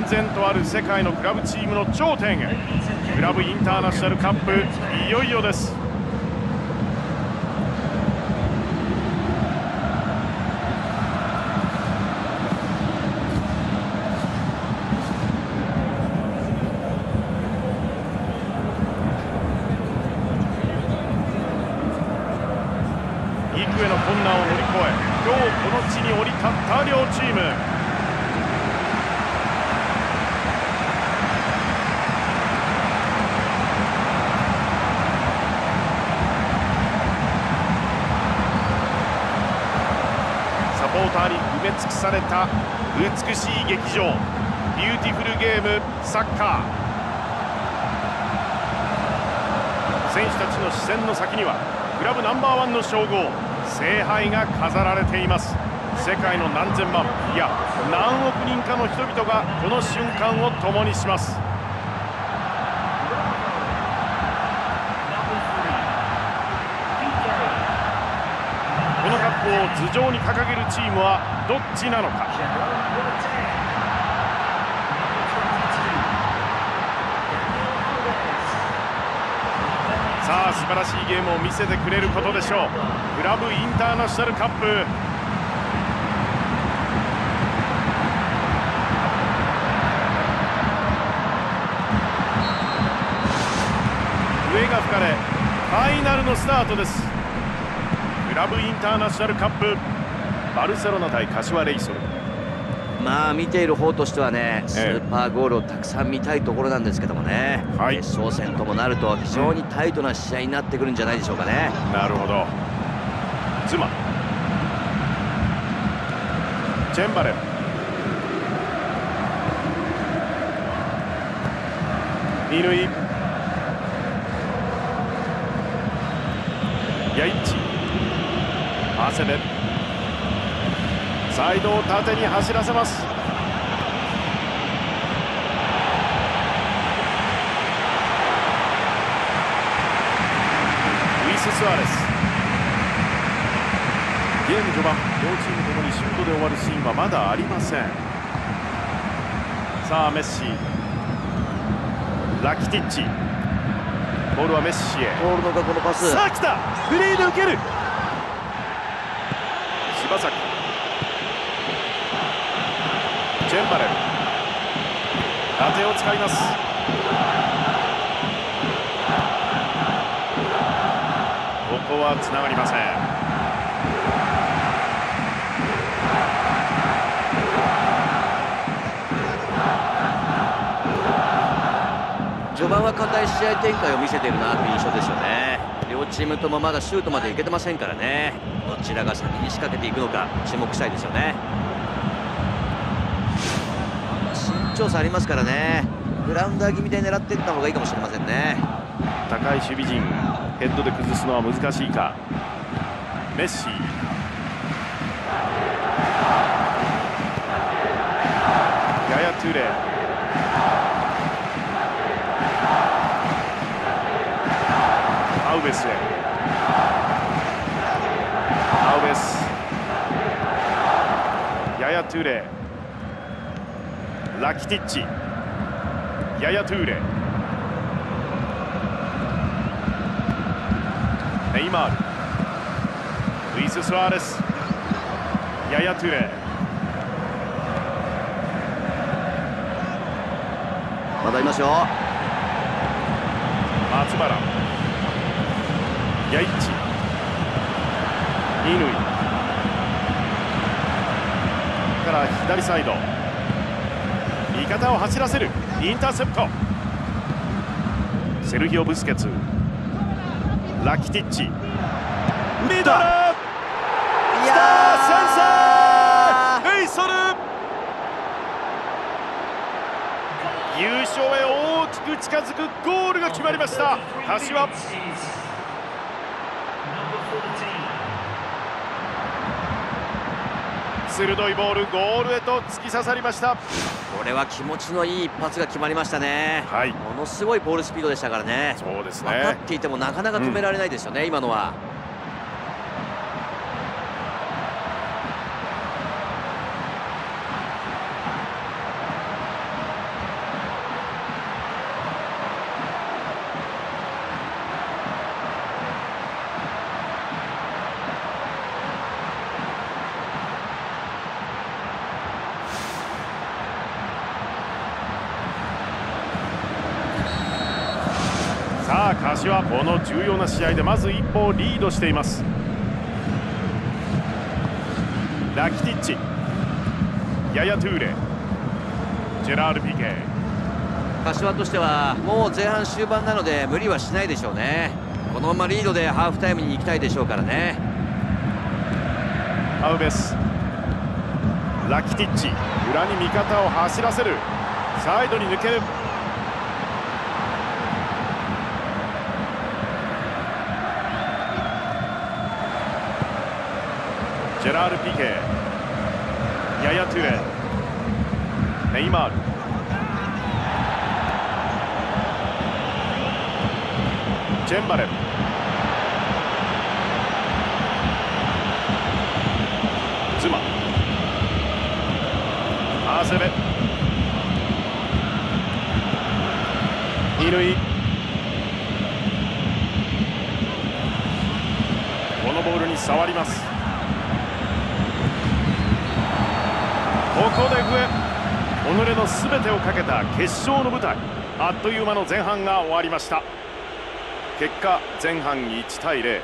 燦然とある世界のクラブチームの頂点へ、クラブインターナショナルカップ、いよいよです。された美しい劇場、ビューティフルゲームサッカー。選手たちの視線の先にはクラブナンバーワンの称号、聖杯が飾られています。世界の何千万、いや何億人かの人々がこの瞬間を共にします。頭上に掲げるチームはどっちなのか。さあ素晴らしいゲームを見せてくれることでしょう。クラブインターナショナルカップ、笛が吹かれファイナルのスタートです。クラブインターナショナルカップ、バルセロナ対柏レイソル。まあ見ている方としてはね、スーパーゴールをたくさん見たいところなんですけどもね、決勝戦ともなると非常にタイトな試合になってくるんじゃないでしょうかね。なるほど。妻チェンバレン、二塁ヤイッチ、サイドを縦に走らせます。ルイス・スアレス。ゲーム序盤、両チームともにシュートで終わるシーンはまだありません。さあメッシ、ラキティッチ、ボールはメッシへ。ボールのこのパス、さあ来た、フリーで受ける。チェンバレル、縦を使います。ここはつながりません。序盤は堅い試合展開を見せているなという印象ですよね。両チームともまだシュートまでいけてませんからね。どちらが先に仕掛けていくのか注目したいですよね。身長差ありますからね、グラウンダー気味で狙っていった方がいいかもしれませんね。高い守備陣、ヘッドで崩すのは難しいか。メッシ、ヤヤトゥレ、アウベスへ。ヤヤトゥレ、ラキティッチ、ヤヤトゥレ、ネイマール、ルイス・スアレス、ヤヤトゥレ。まだいますよ。松原、ヤイッチ、乾から左サイド、味方を走らせるインターセプト。セルヒオ・ブスケツ、ラキティッチ、ミドル、来た、先制、レイソル。優勝へ大きく近づくゴールが決まりました。柏鋭いボール、ゴールへと突き刺さりました。これは気持ちのいい一発が決まりましたね、はい、ものすごいボールスピードでしたからね。そうですね、分かっていてもなかなか止められないですよね、今のは。チはこの重要な試合でまず一歩リードしています。ラキティッチ、ヤヤトゥーレ、ジェラール・ピケ。柏としてはもう前半終盤なので無理はしないでしょうね。このままリードでハーフタイムに行きたいでしょうからね。アウベス、ラキティッチ、裏に味方を走らせる。サイドに抜ける。ジェラール・ピケ、ヤヤトゥレ、ネイマール、ジェンバレ、ズマ、アセベ、二塁。このボールに触ります。ここで笛。己のすべてをかけた決勝の舞台、あっという間の前半が終わりました。結果前半1対0。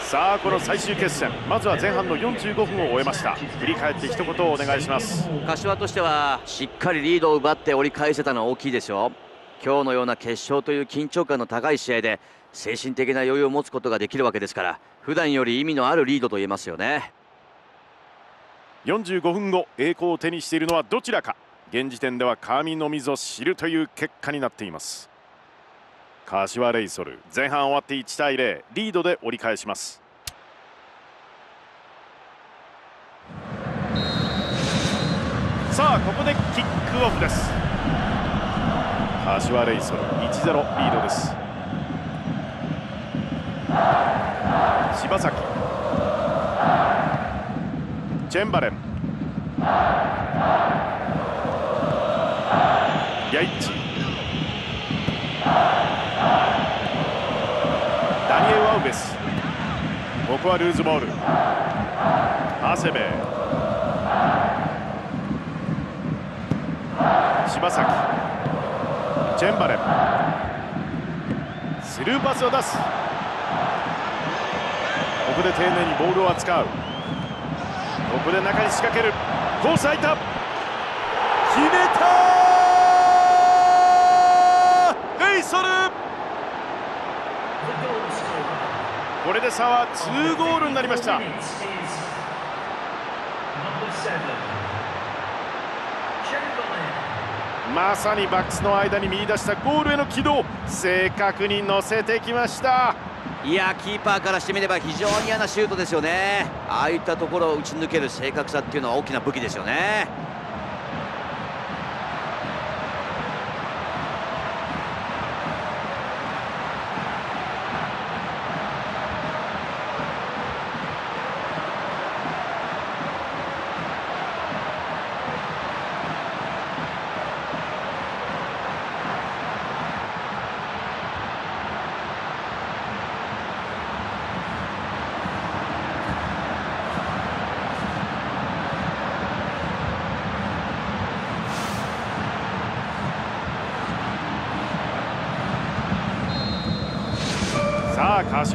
さあこの最終決戦、まずは前半の45分を終えました。振り返って一言お願いします。柏としてはしっかりリードを奪って折り返せたのは大きいでしょう。今日のような決勝という緊張感の高い試合で精神的な余裕を持つことができるわけですから、普段より意味のあるリードと言えますよね。45分後、栄光を手にしているのはどちらか。現時点では神のみぞ知るという結果になっています。柏レイソル、前半終わって1対0、リードで折り返します。さあここでキックオフです。柏レイソル 1-0 リードです。柴崎、チェンバレン、ヤイッチ、ダニエル・アウベス。ここはルーズボール。アセベ、柴崎、チェンバレン、スルーパスを出す。ここで丁寧にボールを扱う。ここで中に仕掛ける。コース空いた、決めたレイソル。これで差は2ゴールになりました。まさにバックスの間に見出したゴールへの軌道、正確に乗せてきました。いや、キーパーからしてみれば非常に嫌なシュートですよね。ああいったところを打ち抜ける正確さっていうのは大きな武器ですよね。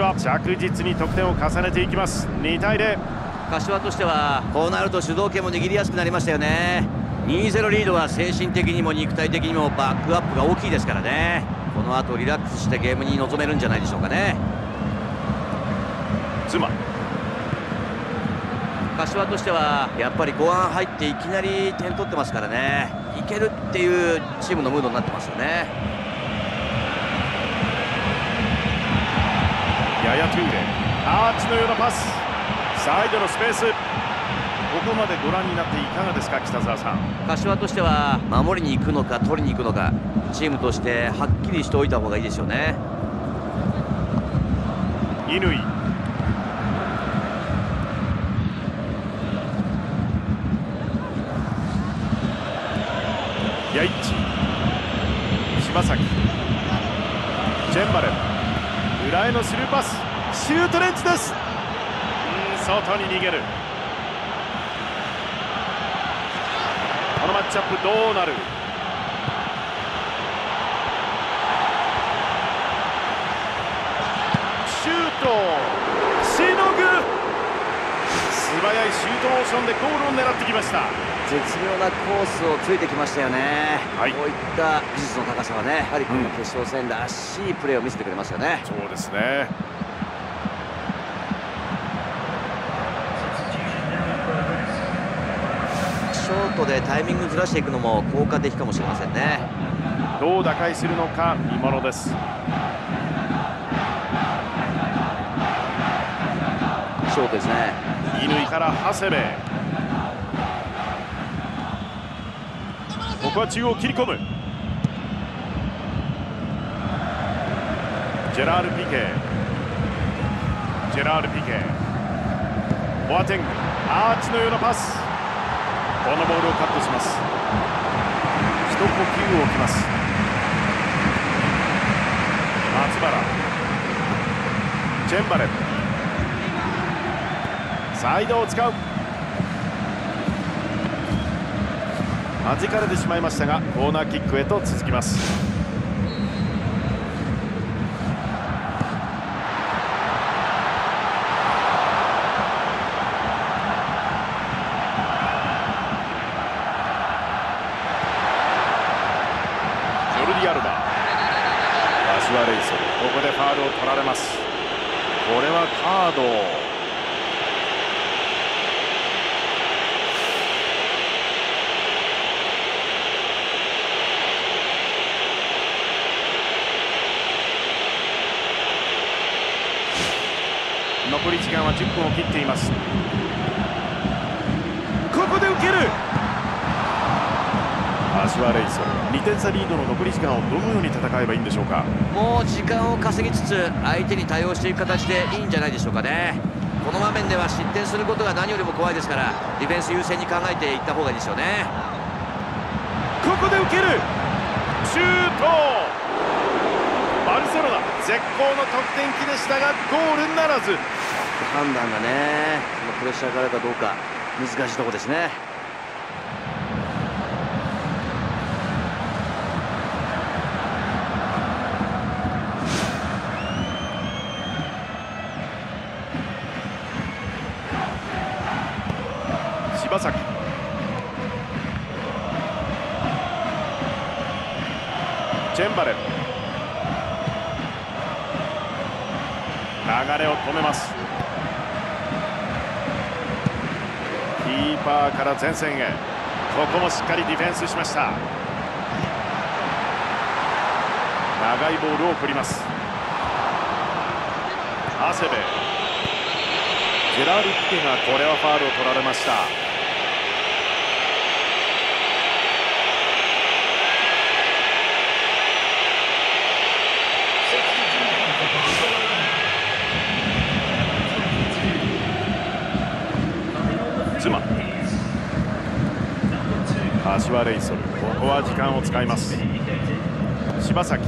柏着実に得点を重ねていきます。2対0。柏としてはこうなると主導権も握りやすくなりましたよね。 2-0 リードは精神的にも肉体的にもバックアップが大きいですからね。この後リラックスしてゲームに臨めるんじゃないでしょうかね。妻柏としてはやっぱり後半入っていきなり点取ってますからね、いけるっていうチームのムードになってますよね。ヤヤトゥーレ、アーチのようなパス、サイドのスペース。ここまでご覧になっていかがですか、北澤さん。柏としては守りに行くのか取りに行くのか、チームとしてはっきりしておいた方がいいですよね。乾、ヤイッチ、柴崎、チェンバレン、裏へのスルーパス、シュートレンチです。外に逃げる。このマッチアップどうなる。ト、しのぐ、素早いシュートモーションでゴールを狙ってきました。絶妙なコースをついてきましたよね、はい、こういった技術の高さはね、やはりこの決勝戦らしいプレーを見せてくれますよね。そうですね。ショートでタイミングずらしていくのも効果的かもしれませんね。どう打開するのか見ものです。ショートですね。乾から長谷部、ここは中央切り込む。ジェラール・ピケ、ジェラール・ピケ、ボアテング、アーチのようなパス、このボールをカットします。一呼吸を置きます。松原、チェンバレン、サイドを使う。弾かれてしまいましたがコーナーキックへと続きます。ジョルディ・アルバ、バシュア・レイソル、ここでファウルを取られます。これはカード。残り時間は10分を切っています。ここで受けるアシュア・レイソル、2点差リードの残り時間をどのように戦えばいいんでしょうか。もう時間を稼ぎつつ相手に対応していく形でいいんじゃないでしょうかね。この場面では失点することが何よりも怖いですから、ディフェンス優先に考えていった方がいいですよね。ここで受けるシュート、バルセロナ絶好の得点機でしたがゴールならず。判断がね、プレッシャーからかどうか難しいところですね。柴崎、チェンバレン、流れを止めます。キーパーから前線へ、ここもしっかりディフェンスしました。長いボールを送ります。長谷部、ジェラール・ピケがこれはファウルを取られました。柏レイソル、ここは時間を使います。柴崎、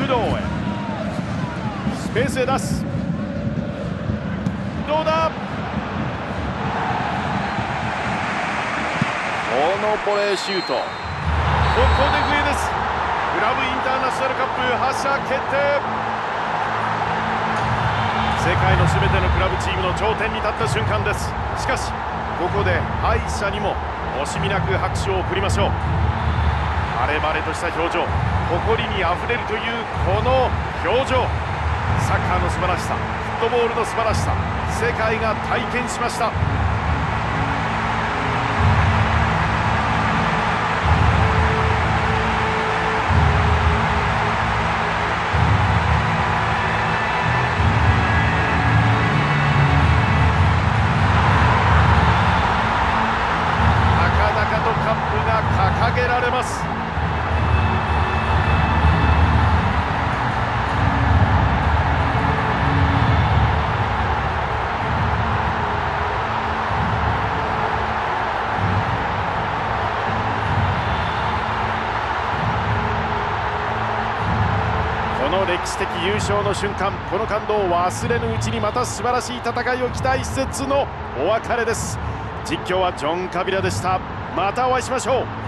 有働へ、スペースへ出す。どうだ、このボレーシュート、ここで笛です。クラブインターナショナルカップ発射決定。世界の全てのクラブチームの頂点に立った瞬間です。しかしここで敗者にも惜しみなく拍手を送りましょう。晴れ晴れとした表情、誇りにあふれるというこの表情、サッカーの素晴らしさ、フットボールの素晴らしさ、世界が体験しました。歴史的優勝の瞬間、この感動を忘れぬうちに、また素晴らしい戦いを期待しつつのお別れです。実況はジョン・カビラでした。またお会いしましょう。